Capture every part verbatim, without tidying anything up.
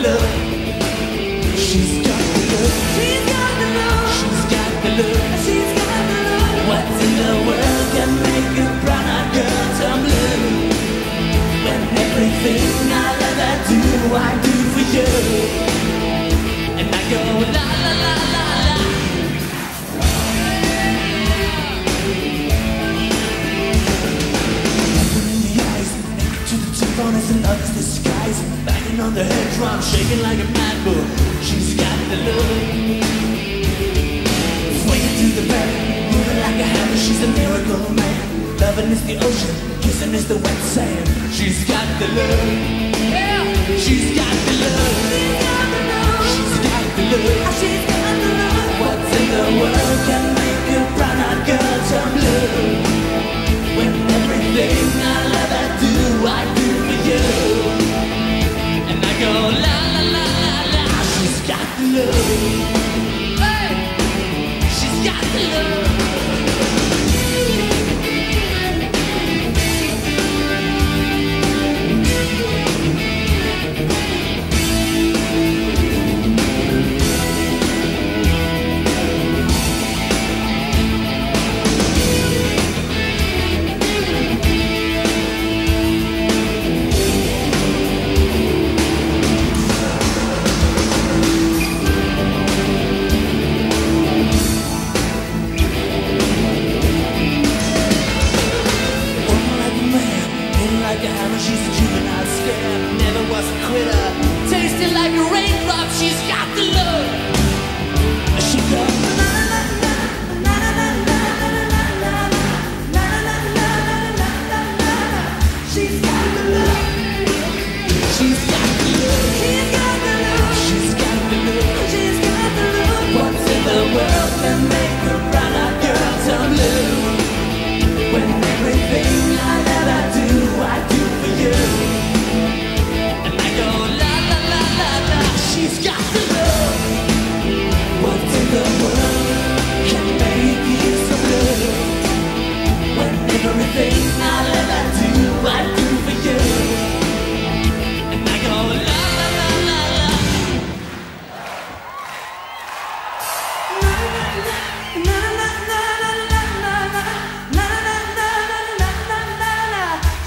Love.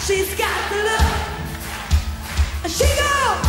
She's got the look. She goes.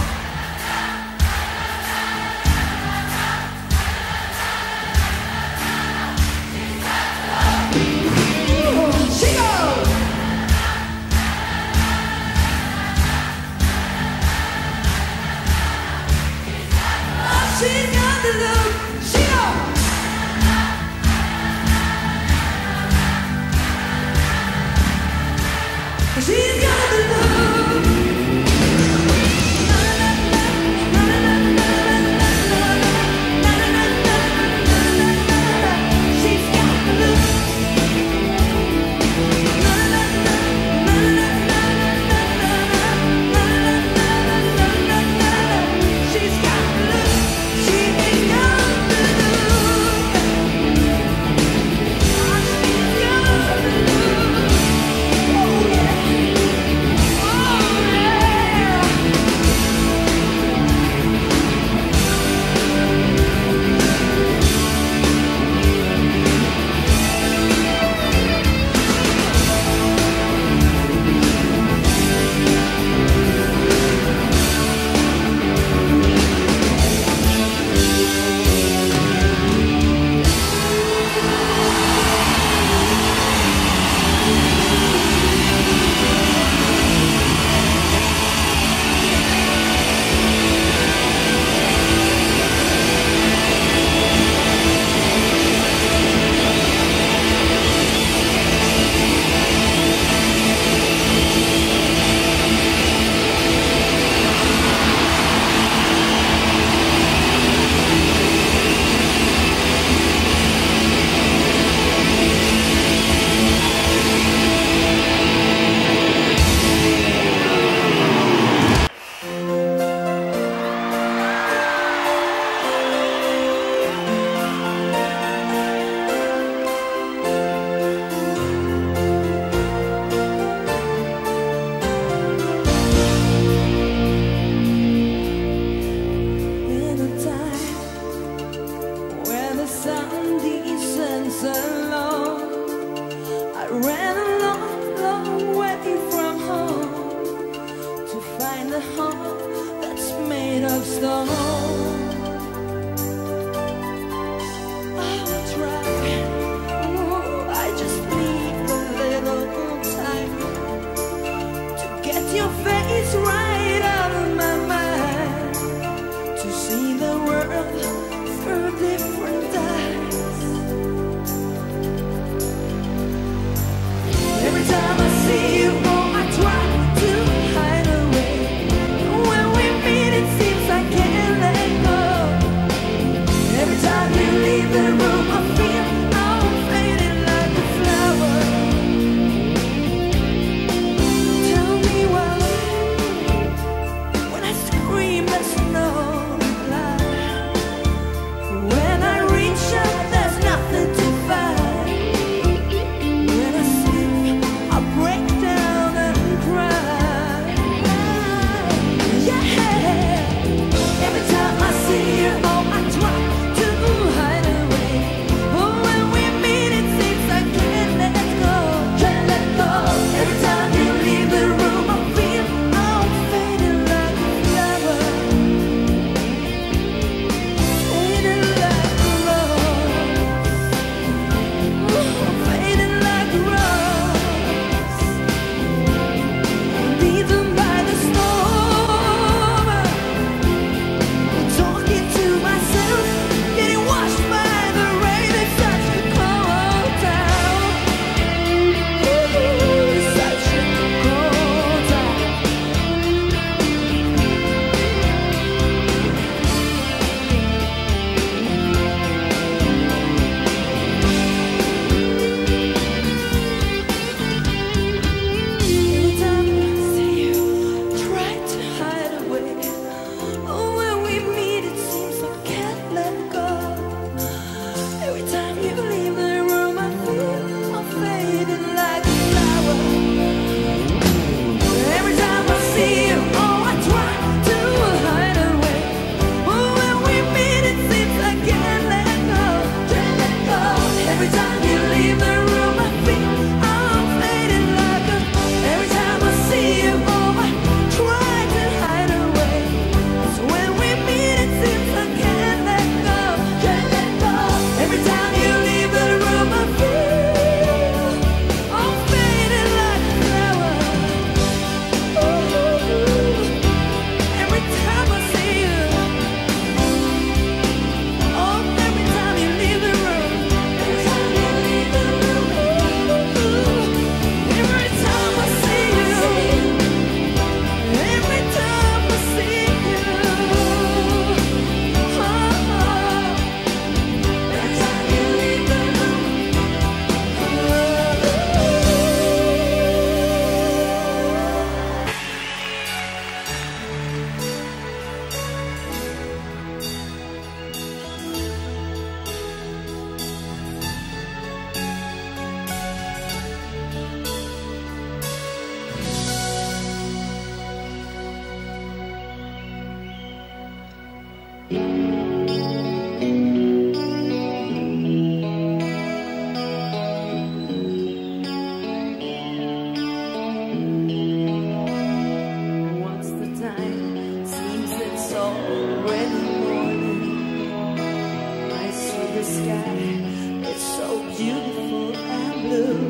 beautiful and blue.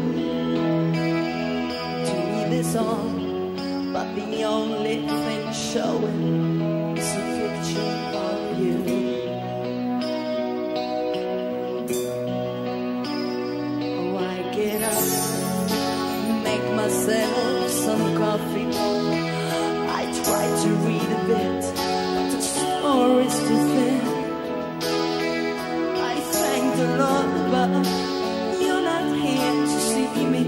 To me this song, but the only thing showing is a picture of you. Oh, I get up, make myself some coffee. I try to read a bit, but the story's too thin. I thank the Lord, but you're not here to see me.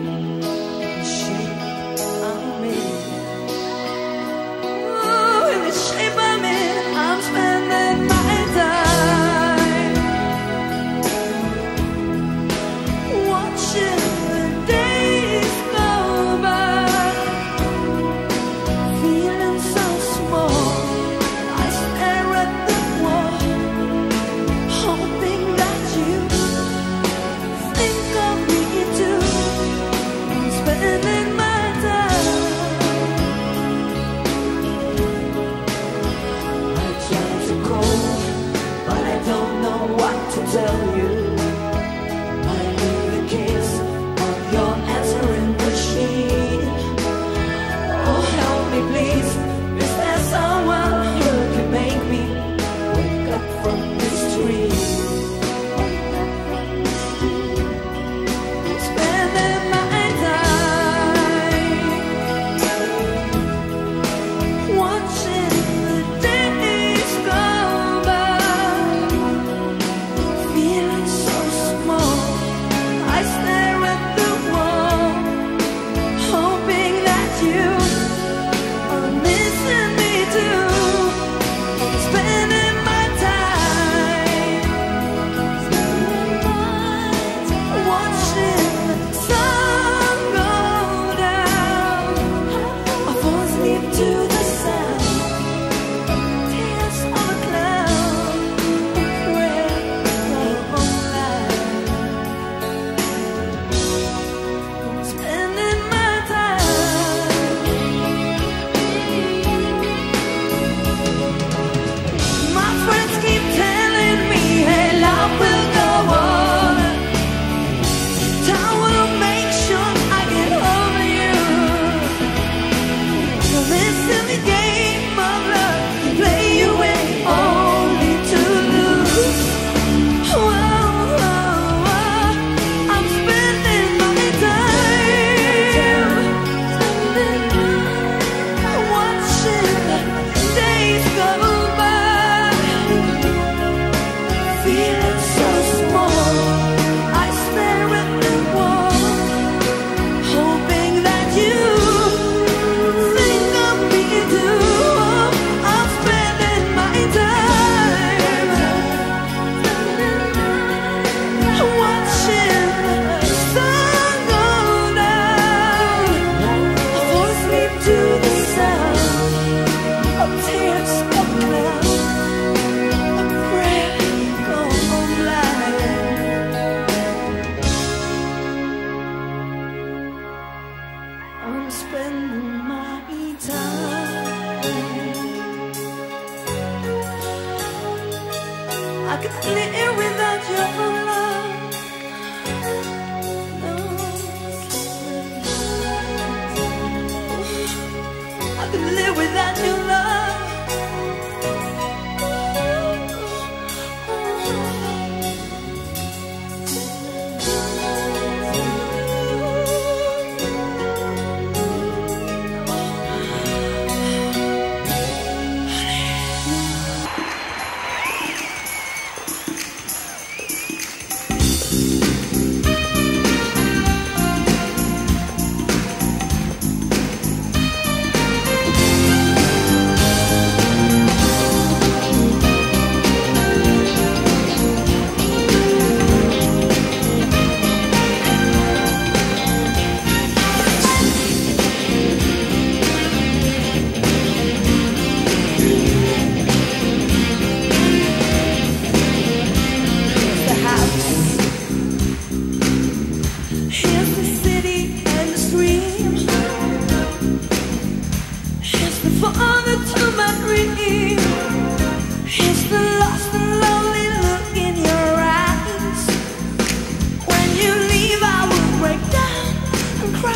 I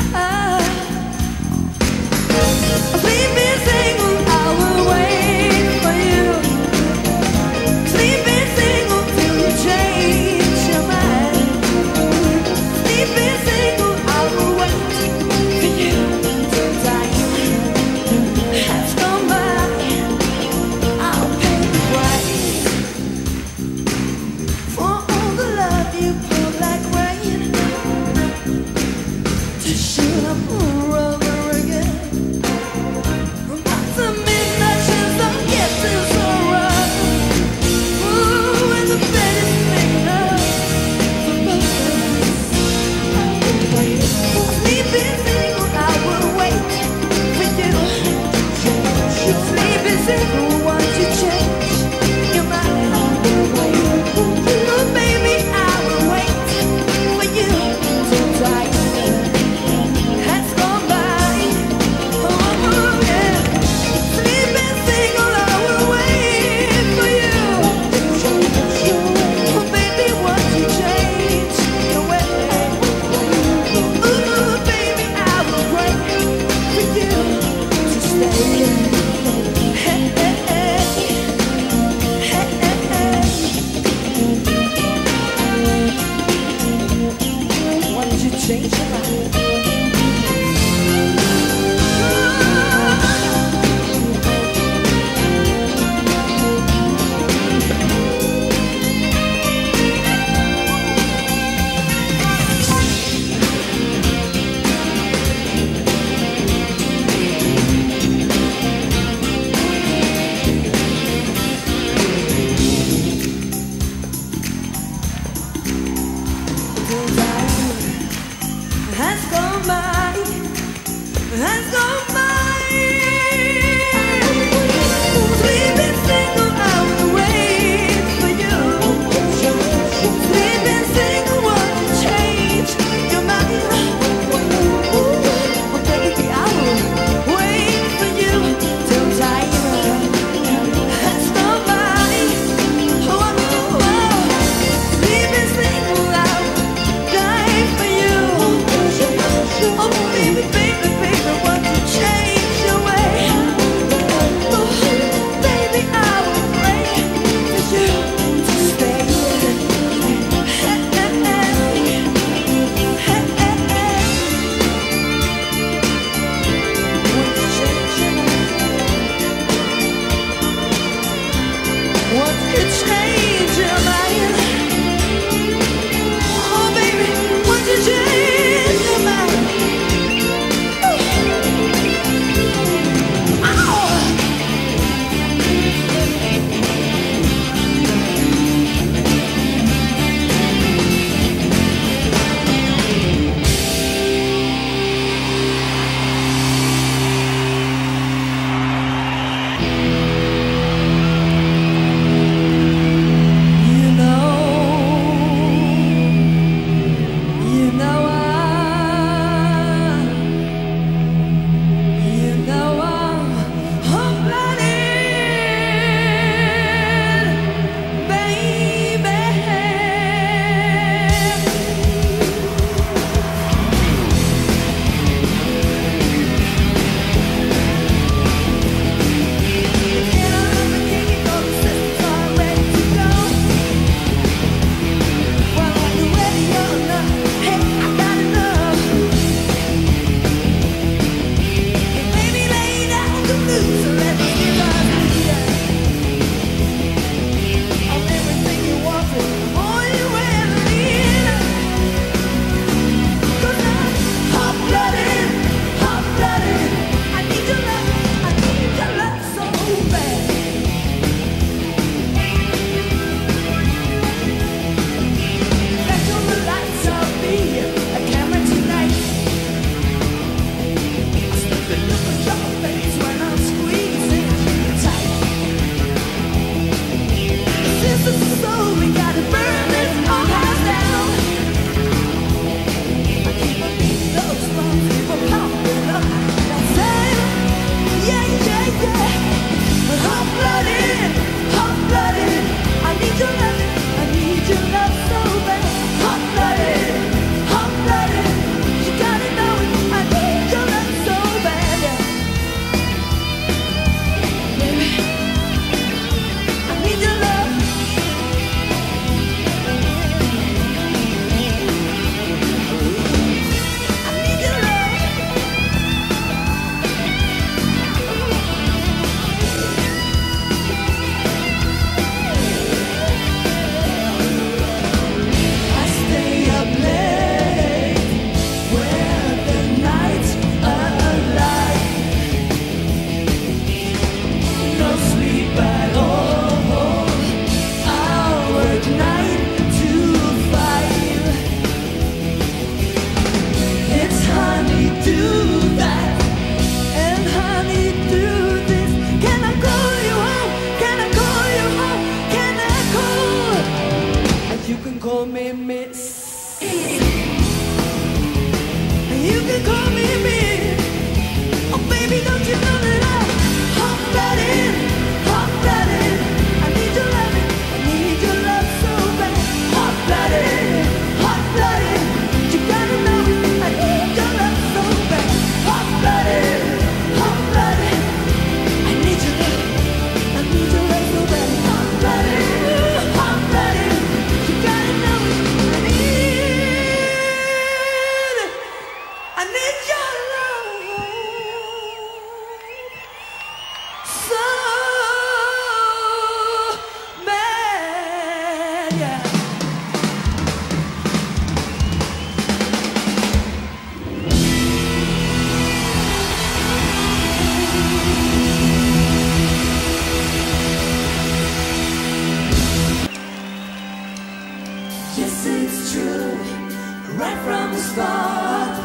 heart.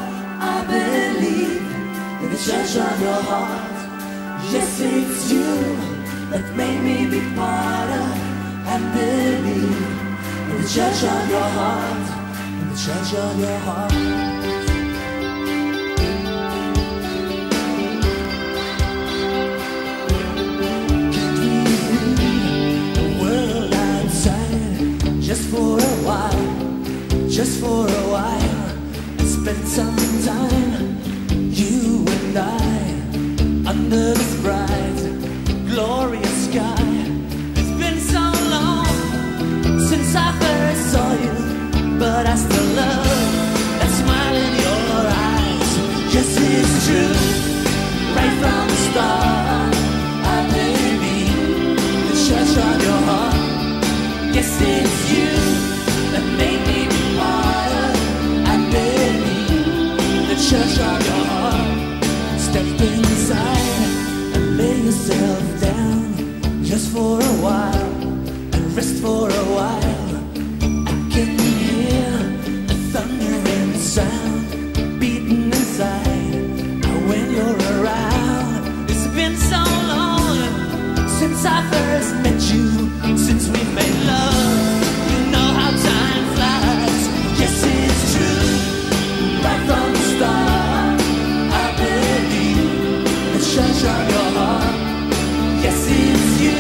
I believe in the change of your heart. Yes, it's you that made me be part of and believe in the change of your heart, in the change of your heart. Just for a while, spend some time, you and I, under this bright, glorious sky. It's been so long since I first saw you, but I still love that smile in your eyes. Yes, it's true, right from the start, I believe the touch of your heart. Yes, it's you that made me church of your heart. Step inside and lay yourself down just for a while and rest for a while. I can hear a thundering sound beating inside when you're around. It's been so long since I first met you, since we made love. You know how time flies. Yes, it's true, right from the start. Church on your heart, yeah. Yes, it's true.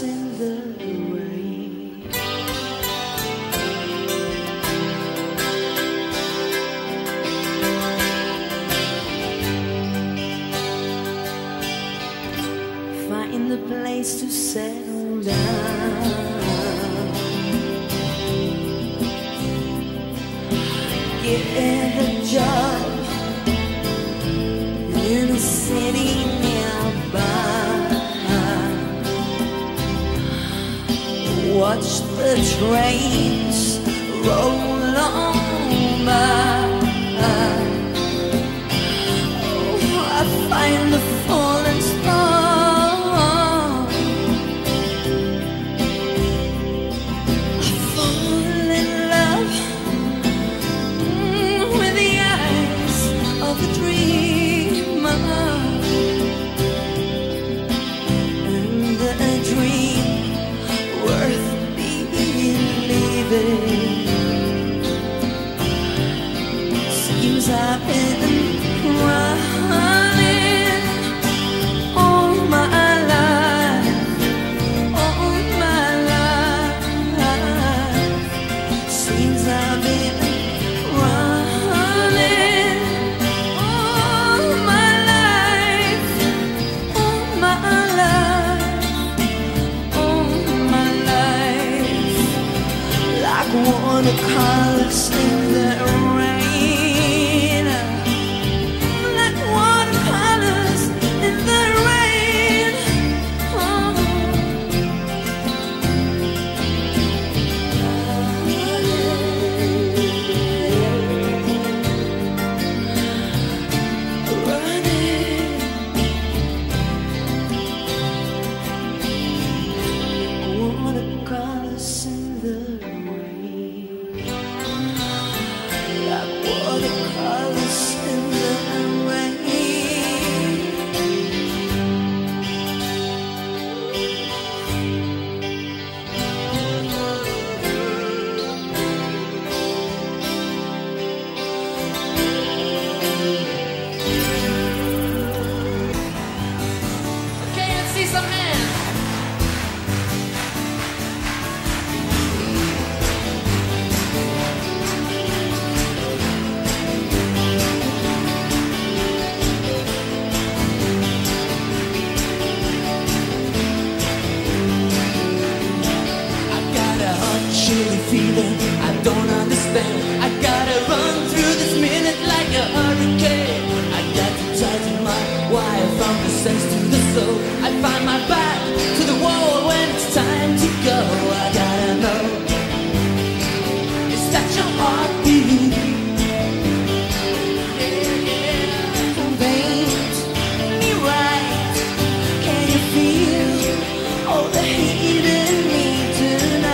In the rain, place to settle down. Getting a job in a city nearby. Watch the trains roll on by. Find the fallen star. I fall in love mm, with the eyes of a dreamer, and a dream worth believing. Seems I've been running watercolors in the rain, like watercolors in the rain. Oh. Running, watercolors in the rain. I don't understand. I gotta run through this minute like a hurricane. I got to tighten my wire from the sense to the soul. I find my back to the wall when it's time to go. I gotta know, is that your heartbeat? Conveyed me right. Can you feel all the heat in me tonight?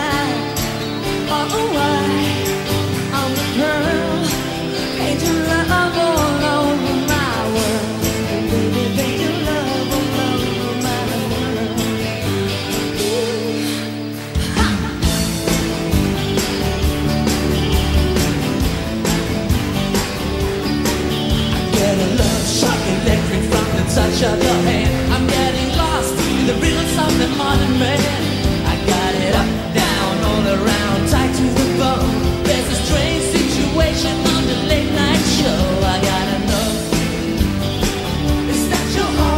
Touch of your hand, I'm getting lost in the rhythms of the modern man. I got it up, down, all around, tied to the bone. There's a strange situation on the late night show. I gotta know, is that your heart?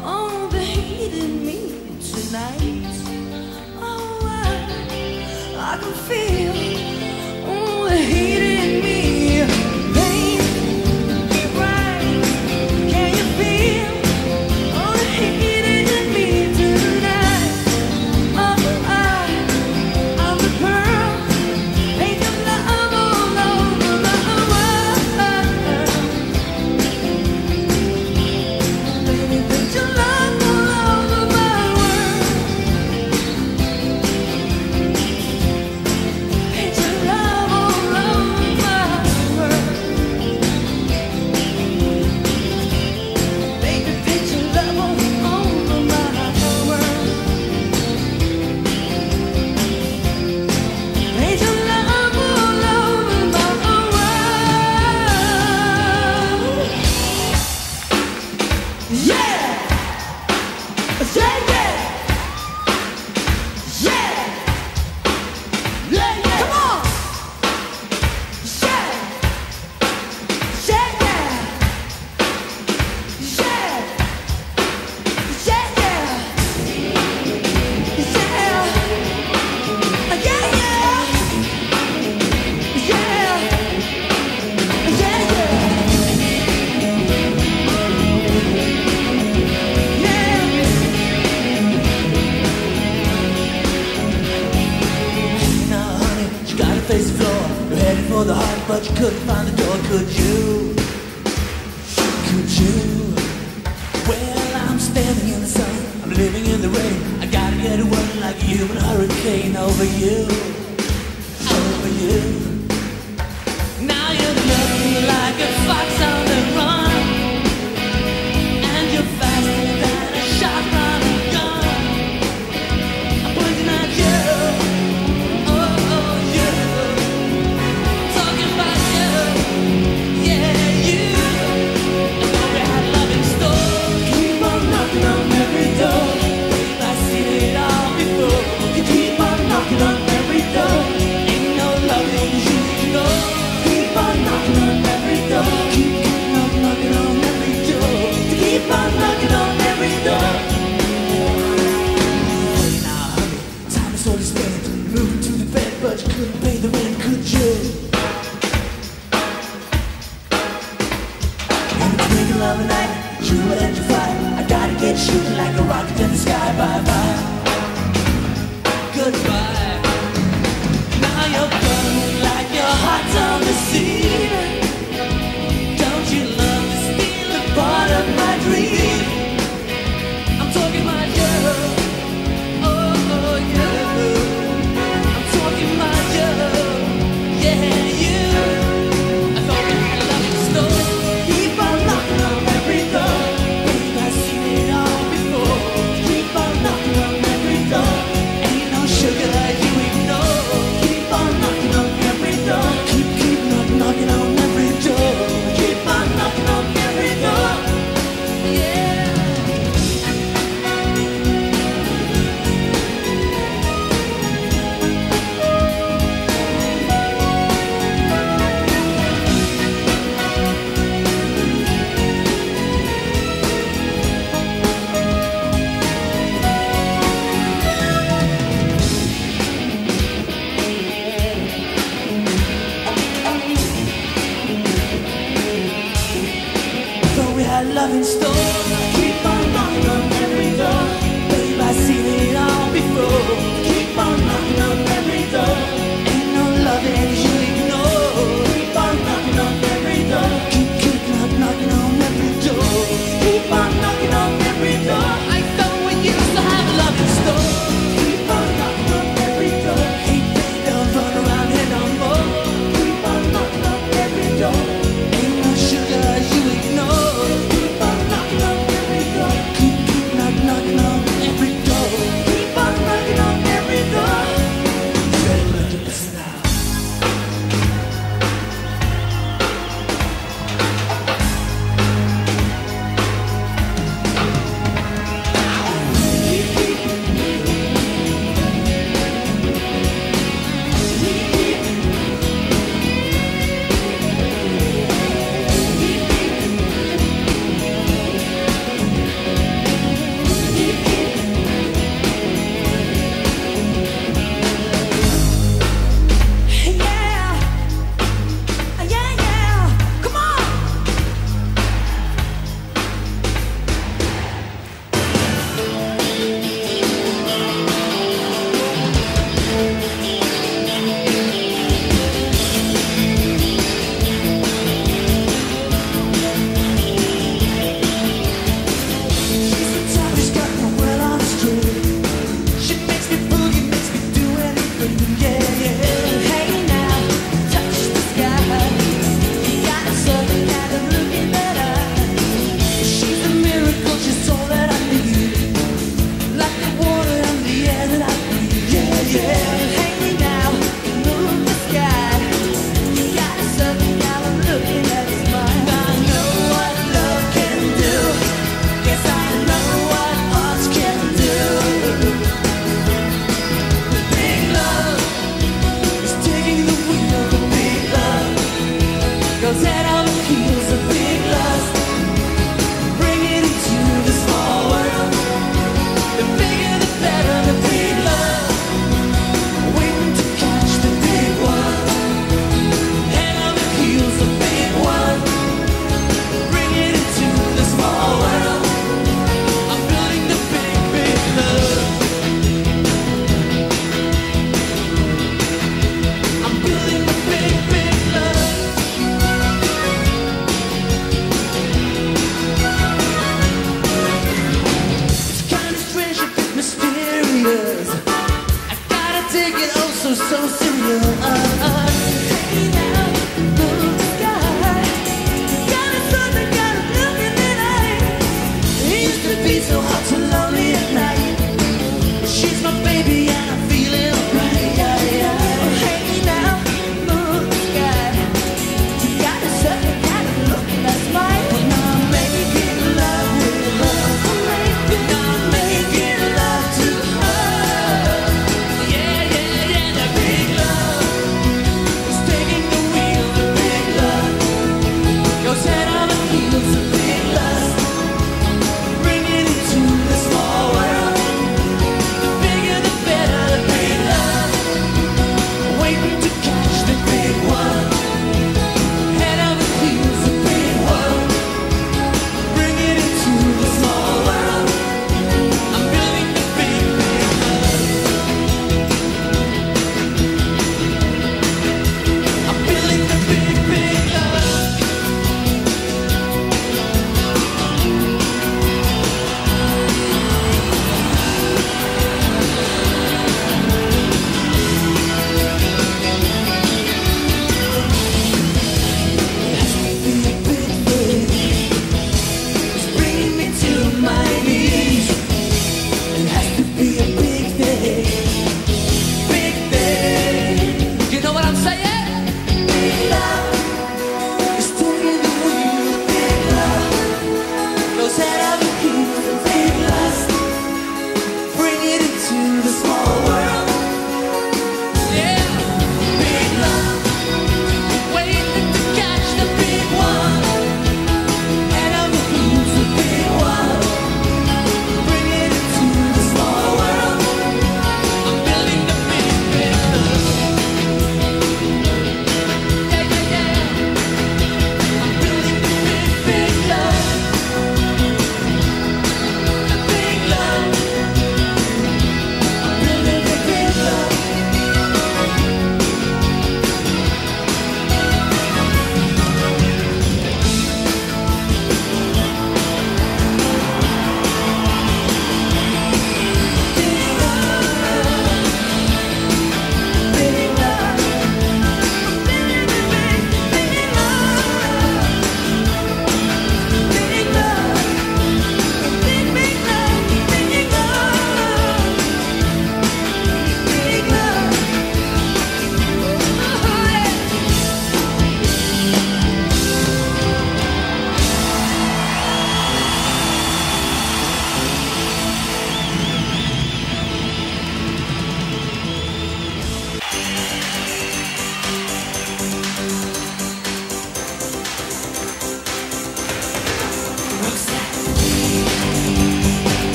Oh, veins, me right. Can you feel all the heat in me tonight? Oh, I can feel all the heat in me. Baby, be right. Can you feel all the heat in me tonight? Oh, I, I'm the pearl, painting love all over my world. Face the floor, you're headed for the heart, but you couldn't find the door. Could you? Could you? Well, I'm standing in the sun, I'm living in the rain. I gotta get away like a human hurricane over you, over you. Now you're looking like a fox on the run, and you're faster than a shot from a gun. I'm pointing at you. Couldn't pay the rent, could you? In the twinkle of an eye, you were electrified. I gotta get shooting like a rocket in the sky. Bye bye, goodbye. Now you're burning like your heart's on the sea. Don't you love to steal a part of my dream? I'm talking about you. Keep on knocking on every door. We've seen it all before. Set on the heels of big lust, bringing it to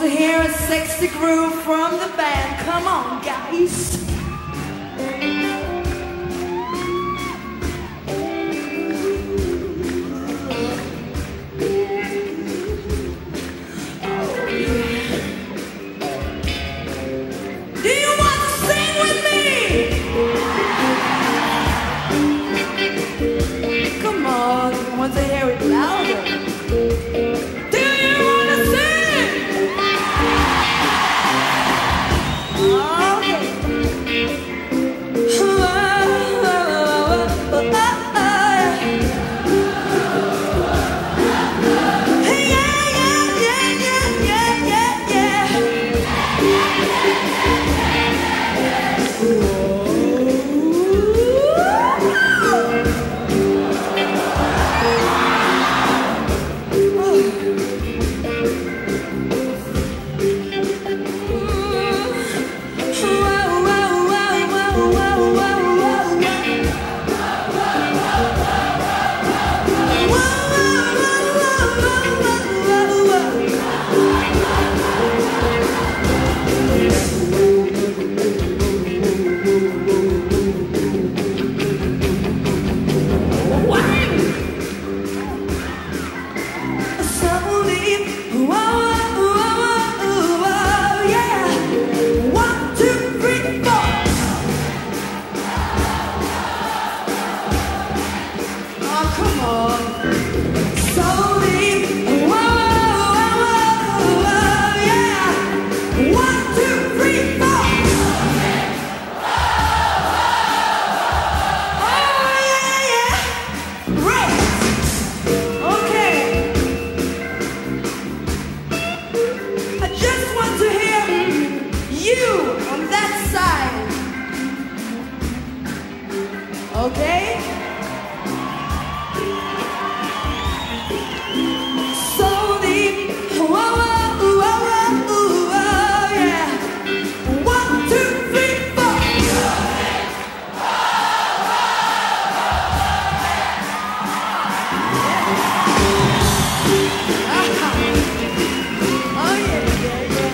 want to hear a sexy groove from the band. Come on, guys. Okay? So deep. Whoa, whoa, whoa, whoa, whoa, whoa, yeah. One, two, three, four. Yeah. Oh, yeah, yeah, yeah.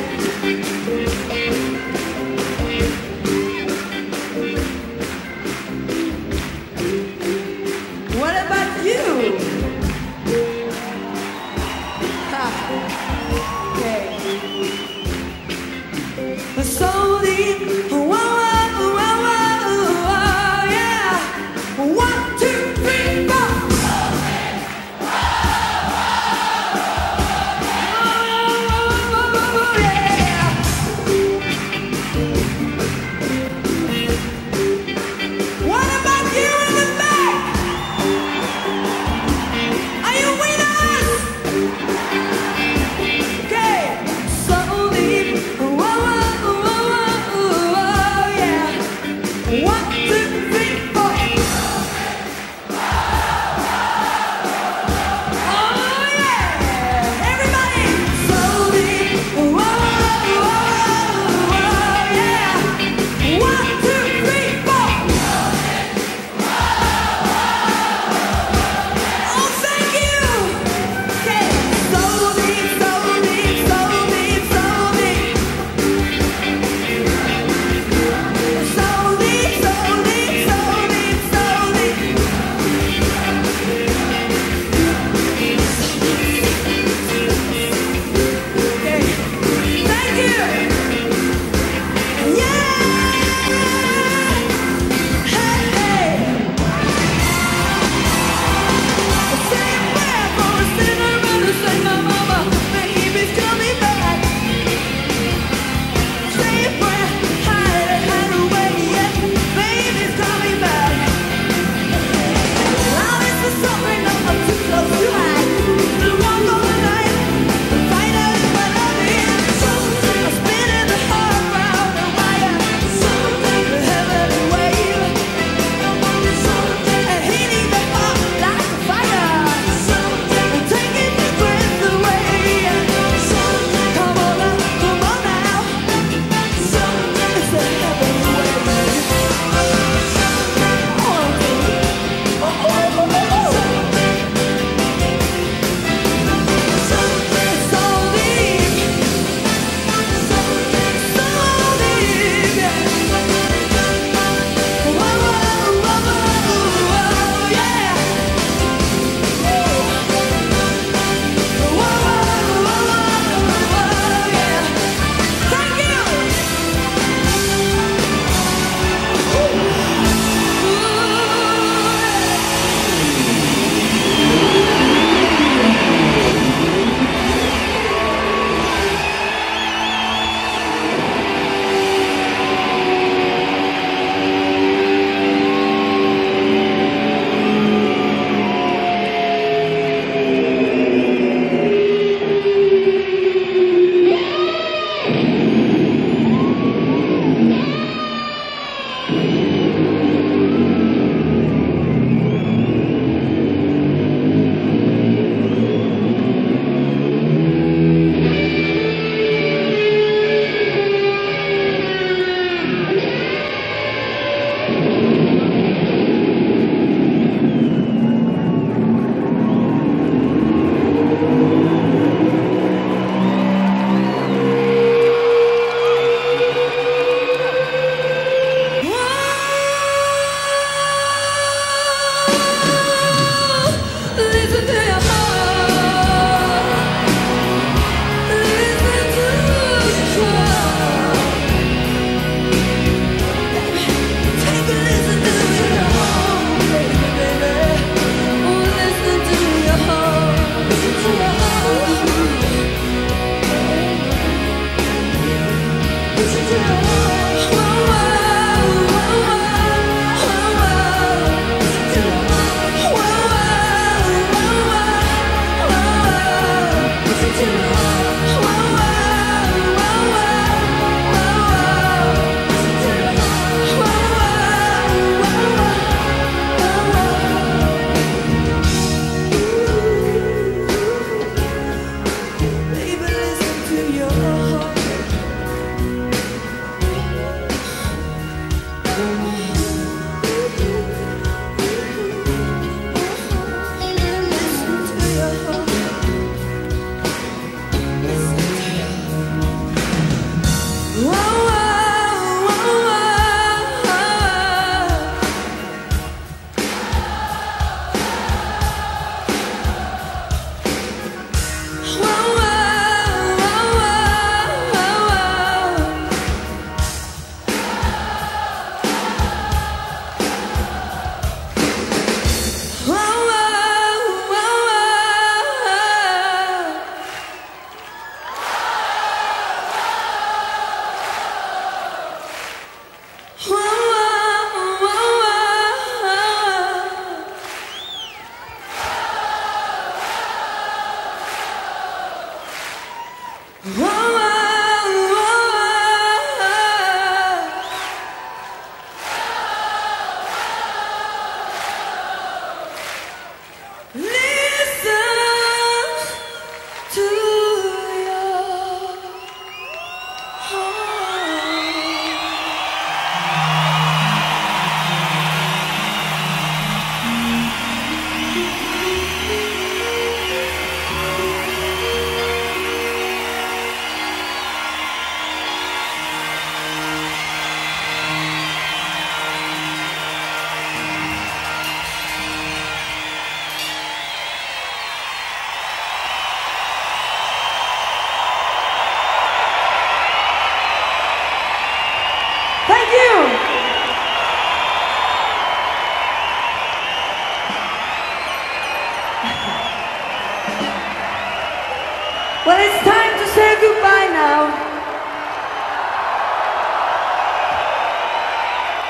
Well, it's time to say goodbye now.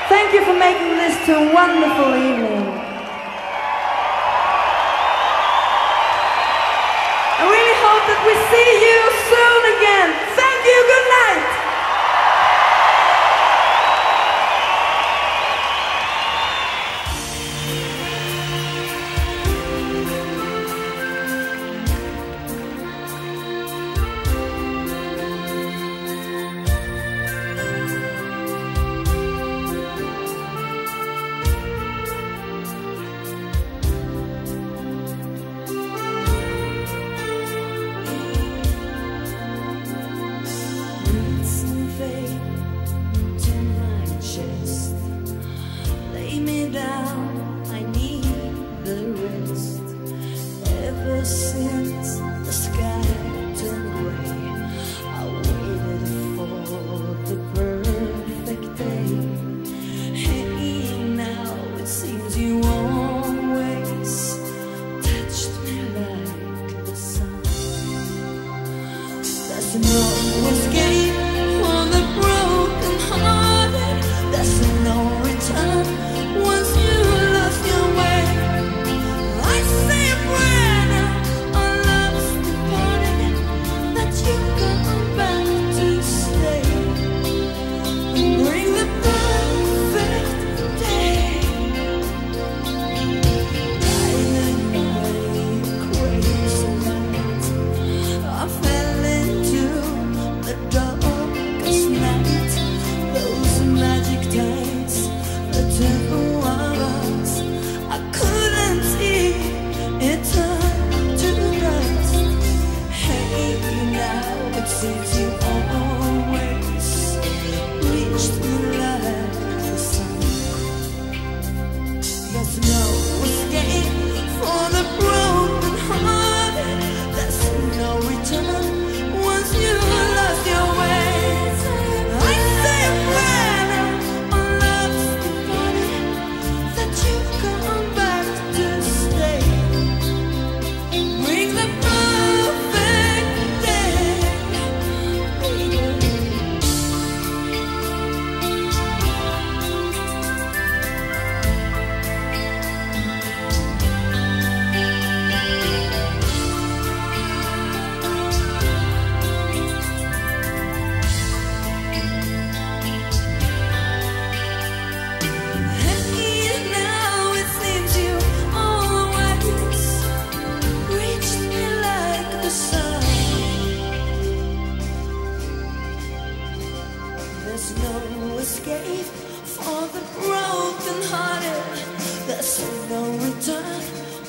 Thank you for making this a wonderful evening. I really hope that we see you soon again. Thank you, good night.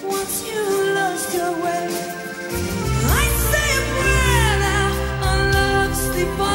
Once you lost your way, I say a prayer now. Our love's divine.